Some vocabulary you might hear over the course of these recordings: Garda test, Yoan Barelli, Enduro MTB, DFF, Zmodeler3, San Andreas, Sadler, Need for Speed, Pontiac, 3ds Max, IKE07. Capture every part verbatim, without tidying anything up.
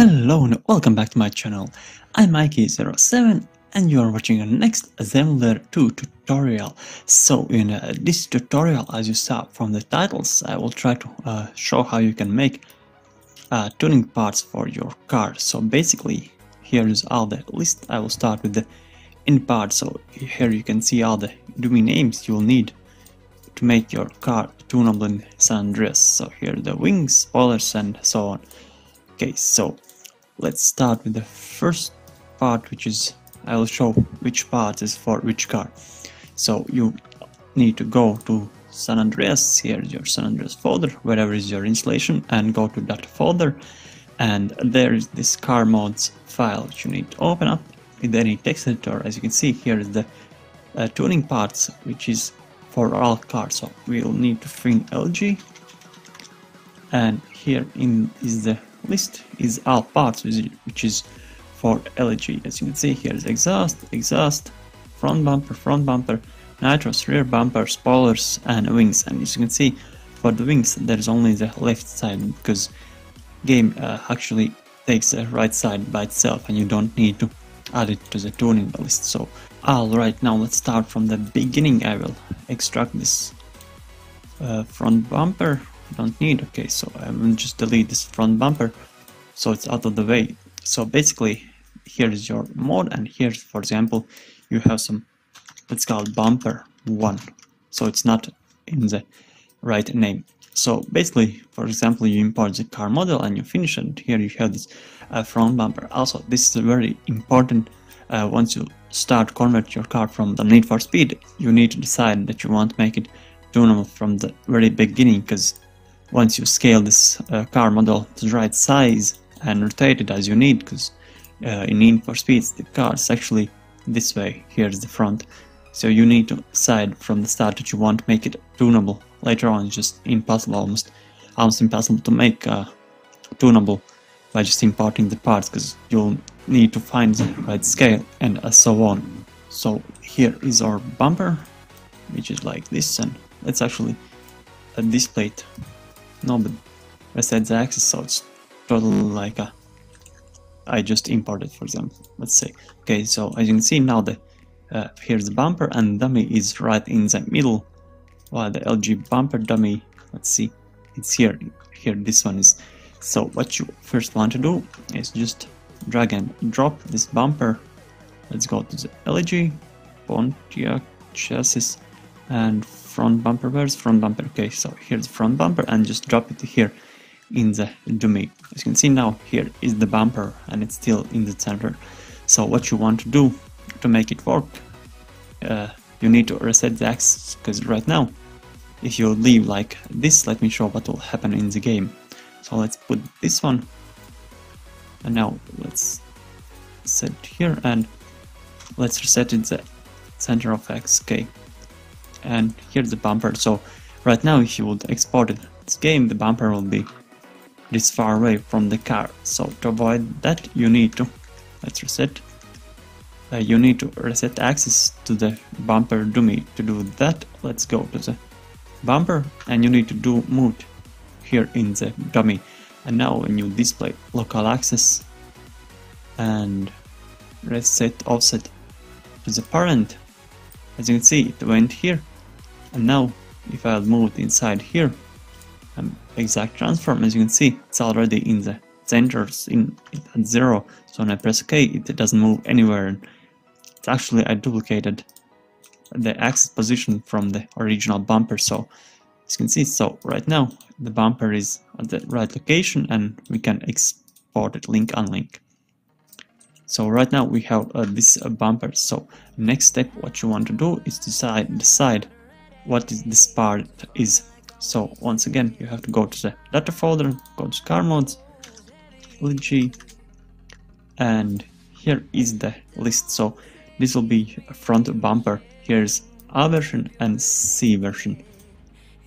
Hello and welcome back to my channel. I'm I K E zero seven and you are watching the next Zmodeler two tutorial. So in uh, this tutorial, as you saw from the titles, I will try to uh, show how you can make uh, tuning parts for your car. So basically here is all the list. I will start with the in part. So here you can see all the dummy names you will need to make your car tunable in San Andreas. So here are the wings, spoilers and so on. Okay, so let's start with the first part, which is I will show which part is for which car. So you need to go to San Andreas. Here is your San Andreas folder, wherever is your installation, and go to that folder, and there is this car mods file which you need to open up with any text editor. As you can see, here is the uh, tuning parts, which is for all cars. So we'll need to find L G, and here in is the list is all parts, which is for L G. As you can see, here is exhaust, exhaust, front bumper, front bumper, nitros, rear bumper, spoilers and wings. And as you can see, for the wings there is only the left side, because game uh, actually takes the right side by itself and you don't need to add it to the tuning list. So alright, now let's start from the beginning. I will extract this uh, front bumper. Don't need. Okay, so I will just delete this front bumper so it's out of the way. So basically here is your mode, and here, for example, you have some, let's call it bumper one, so it's not in the right name. So basically, for example, you import the car model and you finish, and here you have this uh, front bumper. Also, this is very important. Uh, once you start convert your car from the Need for Speed, you need to decide that you want to make it tunable from the very beginning, because once you scale this uh, car model to the right size and rotate it as you need, because uh, in Need for Speed the car is actually this way, here's the front. So you need to decide from the start that you want to make it tunable. Later on it's just impossible, almost almost impossible to make uh, tunable by just importing the parts, because you'll need to find the right scale and uh, so on. So here is our bumper, which is like this, and let's actually uh, display it. No, but reset the axis, so it's totally like a I just imported, for example, let's say. Okay, so as you can see now, the uh, here's the bumper and dummy is right in the middle, while the L G bumper dummy, let's see, it's here, here this one is. So what you first want to do is just drag and drop this bumper. Let's go to the L G Pontiac chassis and front bumper. Where's front bumper? Okay, so here's front bumper, and just drop it here in the dummy. As you can see now, here is the bumper and it's still in the center. So what you want to do to make it work, uh, you need to reset the axis, because right now if you leave like this, let me show what will happen in the game. So let's put this one, and now let's set here and let's reset it the center of X. Okay, and here's the bumper. So right now if you would export it, this game, the bumper will be this far away from the car. So to avoid that, you need to let's reset uh, you need to reset axis to the bumper dummy. To do that, let's go to the bumper and you need to do move here in the dummy, and now when you display local axis and reset offset to the parent, as you can see it went here. And now if I'll move it inside here and exact transform, as you can see it's already in the center, in at zero. So when I press OK, it doesn't move anywhere, and it's actually I duplicated the axis position from the original bumper. So as you can see, so right now the bumper is at the right location and we can export it link unlink. So right now we have uh, this uh, bumper. So next step, what you want to do is decide decide what is this part is. So once again, you have to go to the data folder, go to car modes, L G, and here is the list. So this will be a front bumper. Here's A version and C version.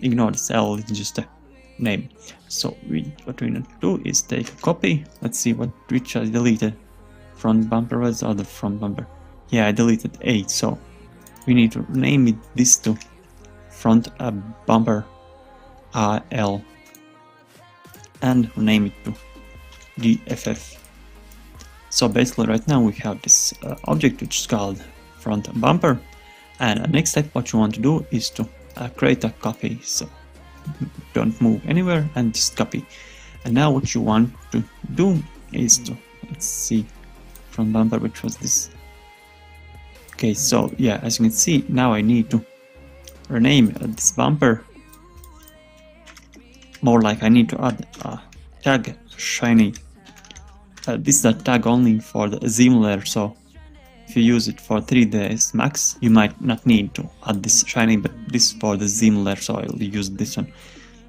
Ignore this L, it's just a name. So we what we need to do is take a copy. Let's see what which I deleted. Front bumper was other front bumper. Yeah, I deleted eight, so we need to name it this to front uh, bumper A L and name it to G F F. So basically right now we have this uh, object which is called front bumper, and uh, next step what you want to do is to uh, create a copy. So don't move anywhere and just copy. And now what you want to do is to, let's see, front bumper, which was this. Okay, so yeah, as you can see, now I need to rename uh, this bumper. More like I need to add a tag shiny. Uh, this is a tag only for the Zmodeler, so if you use it for three D S Max, you might not need to add this shiny, but this is for the Zmodeler, so I'll use this one.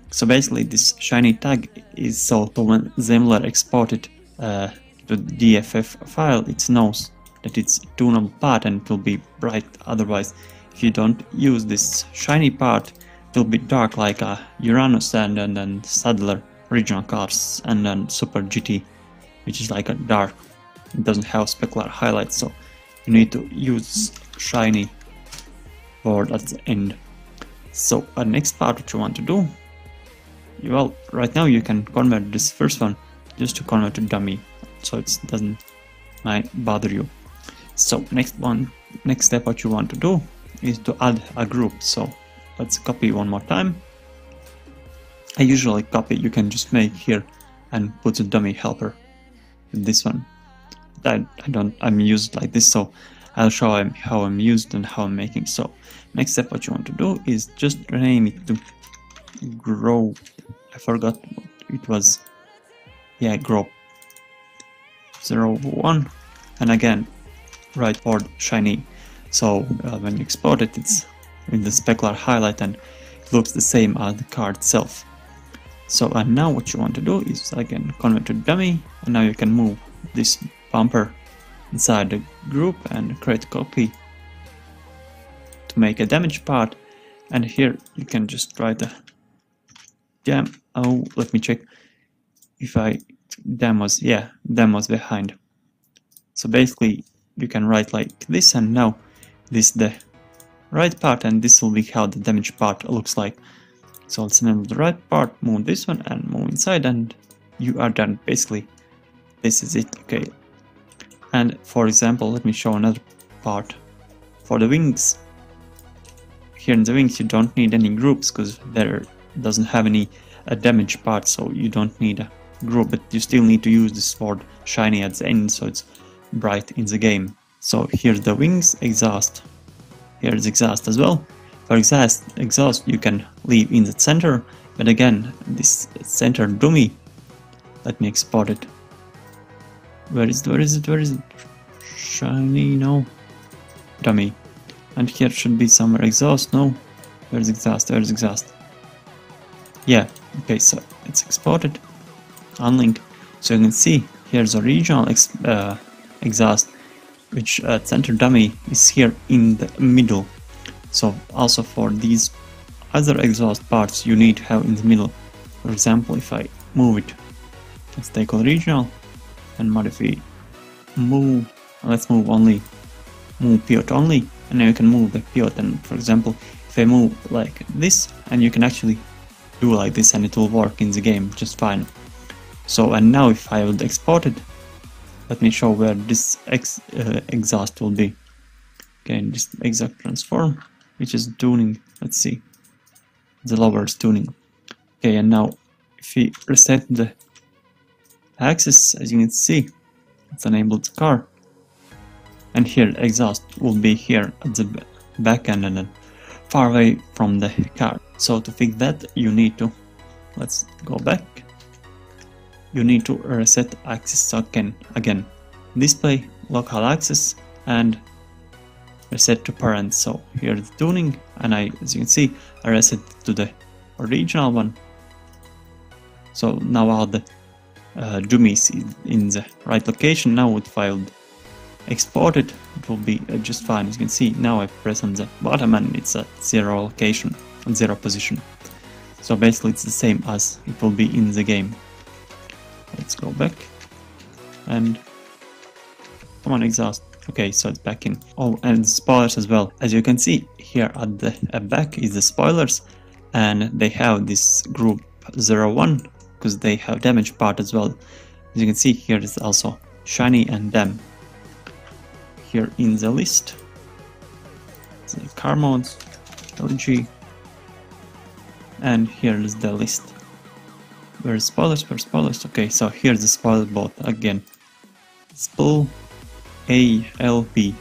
So basically this shiny tag is so when Zmodeler exported uh, to the D F F file, it knows that it's tunable part and it will be bright. Otherwise, if you don't use this shiny part, it will be dark like a Uranus and then and, and Sadler regional cars and then Super G T, which is like a dark. It doesn't have specular highlights, so you need to use shiny board at the end. So the uh, next part what you want to do, well, right now you can convert this first one just to convert to dummy, so it doesn't might bother you. So next one, next step what you want to do is to add a group. So let's copy one more time. I usually copy, you can just make here and put the dummy helper with this one. I, I don't, I'm used like this, so I'll show him how I'm used and how I'm making. So next step what you want to do is just rename it to grow. I forgot what it was. Yeah, grow zero one, and again right for shiny. So uh, when you export it, it's in the specular highlight and it looks the same as the car itself. So and now what you want to do is again convert to dummy, and now you can move this bumper inside the group and create copy to make a damage part. And here you can just write a damn. Oh, let me check if I damn was, yeah, damn was behind. So basically you can write like this, and now this the right part, and this will be how the damage part looks like. So let's name the right part, move this one and move inside, and you are done. Basically this is it. Okay, and for example, let me show another part for the wings. Here in the wings you don't need any groups because there doesn't have any uh, damage part, so you don't need a group, but you still need to use this sword shiny at the end so it's bright in the game. So here's the wings, exhaust, here's exhaust as well. For exhaust, exhaust you can leave in the center, but again this center dummy, let me export it. Where is it? Where is it? Where is it? Shiny, no. Dummy. And here should be somewhere exhaust, no. Where's exhaust? Where's exhaust? Yeah, okay, so it's exported. Unlinked. So you can see here's the regional ex uh, exhaust, which uh, center dummy is here in the middle. So also for these other exhaust parts you need to have in the middle. For example, if I move it, let's take a regional and modify move, let's move only move pivot only, and now you can move the pivot. And for example, if I move like this, and you can actually do like this and it will work in the game just fine. So and now if I would export it, let me show where this ex, uh, exhaust will be. Okay, this exact transform, which is tuning, let's see, the lower is tuning. Okay, and now if we reset the axis, as you can see, it's enabled car, and here exhaust will be here at the back end and then far away from the car. So to fix that, you need to, let's go back, you need to reset axis. So again, again display local axis and reset to parent. So here's the tuning, and I, as you can see, I reset to the original one. So now all the Uh, dummies in the right location. Now if I would export it, it will be uh, just fine. As you can see, now I press on the bottom and it's at zero location, on zero position. So basically it's the same as it will be in the game. Let's go back and come on exhaust. Okay, so it's back in. Oh, and spoilers as well. As you can see here at the uh, back is the spoilers, and they have this group zero one because they have damage part as well. As you can see here, it's also shiny and damp. Here in the list, the car modes, L G, and here is the list. Where is spoilers? Where spoilers? Okay, so here's the spoiler bot again. Spool A L B,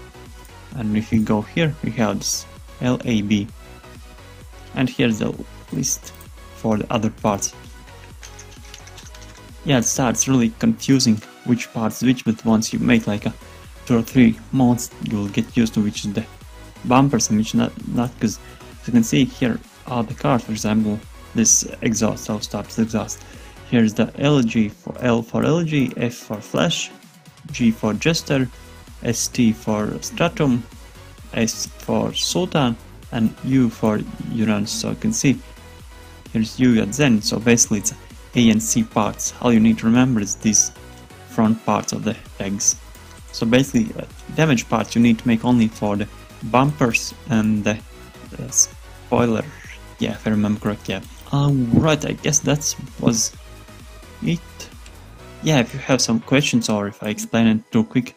and if you go here, we have this L A B, and here's the list for the other parts. Yeah, it starts really confusing which parts which, but once you make like a two or three mods, you will get used to which is the bumpers and which not, not, because you can see here are the cars, for example, this exhaust, how starts the exhaust. Here's the L G for L for L G, F for flash, G for Jester, S T for Stratum, S for Sultan, and U for Uranus. So you can see here's U at Zen, so basically it's A and C parts. All you need to remember is these front parts of the tags. So basically uh, damage parts you need to make only for the bumpers and the uh, spoiler. Yeah, if I remember correct, yeah. Alright, I guess that was it. Yeah, if you have some questions or if I explain it too quick,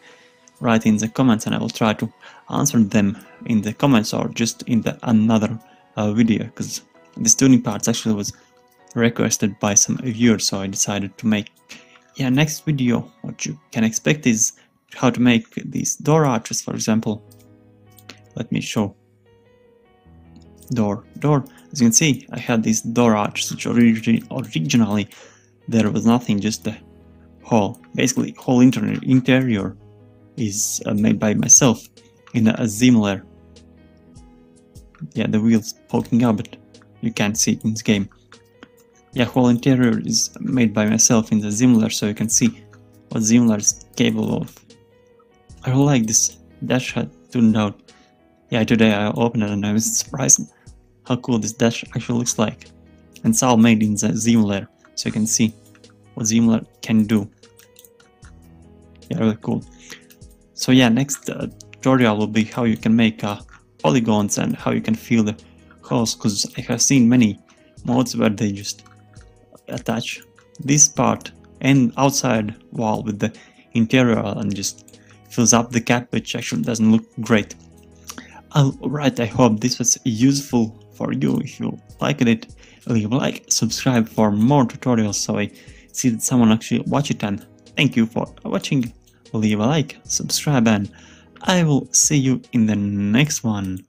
write in the comments and I will try to answer them in the comments or just in the another uh, video, because this tuning parts actually was requested by some viewers, so I decided to make. Yeah, next video what you can expect is how to make these door arches, for example. Let me show door door. As you can see, I had these door arches which origi originally there was nothing, just the whole basically whole interior interior is uh, made by myself in a, a Zmodeler. Yeah, the wheels poking out, but you can't see it in this game. Yeah, whole interior is made by myself in the Zmodeler, so you can see what Zmodeler is capable of. I really like this dash hat tuned out. Yeah, today I opened it and I was surprised how cool this dash actually looks like. And it's all made in the Zmodeler, so you can see what Zmodeler can do. Yeah, really cool. So yeah, next uh, tutorial will be how you can make uh, polygons and how you can fill the holes, because I have seen many mods where they just attach this part and outside wall with the interior and just fills up the gap, which actually doesn't look great. Alright, I hope this was useful for you. If you liked it, leave a like, subscribe for more tutorials so I see that someone actually watch it, and thank you for watching. Leave a like, subscribe, and I will see you in the next one.